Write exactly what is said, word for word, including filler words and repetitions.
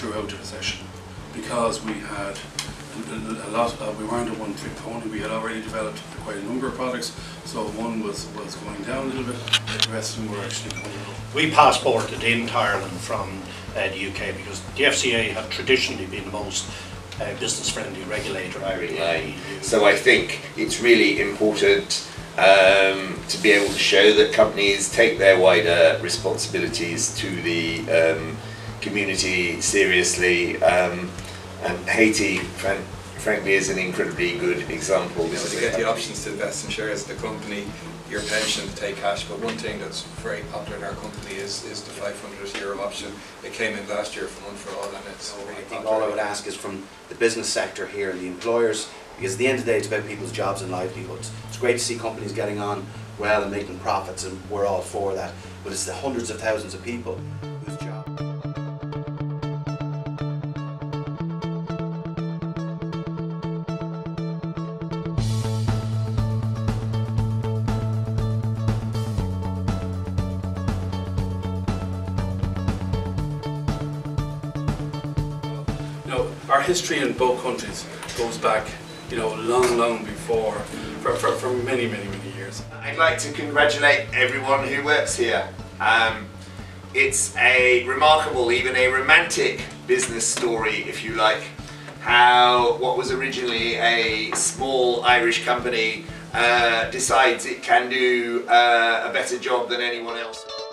through elder possession, because we had a, a lot. Uh, we weren't a one-trick pony. We had already developed quite a number of products, so one was was going down a little bit. But the rest of them were actually going up. We passported into Ireland from uh, the U K because the F C A have traditionally been the most uh, business-friendly regulator. I really yeah. So I think it's really important Um, to be able to show that companies take their wider responsibilities to the um, community seriously, um, and Haiti fran frankly is an incredibly good example. You know, to get the options to invest in shares of the company, your pension, to take cash, but one thing that's very popular in our company is, is the five hundred euro option. It came in last year from one for all, and it's so really I think all I would ask is from the business sector here, the employers, because at the end of the day it's about people's jobs and livelihoods. It's great to see companies getting on well and making profits, and we're all for that, but it's the hundreds of thousands of people whose job. You know, our history in both countries goes back, you know, long, long before, for, for, for many, many, many years. I'd like to congratulate everyone who works here. Um, it's a remarkable, even a romantic business story, if you like, how what was originally a small Irish company uh, decides it can do uh, a better job than anyone else.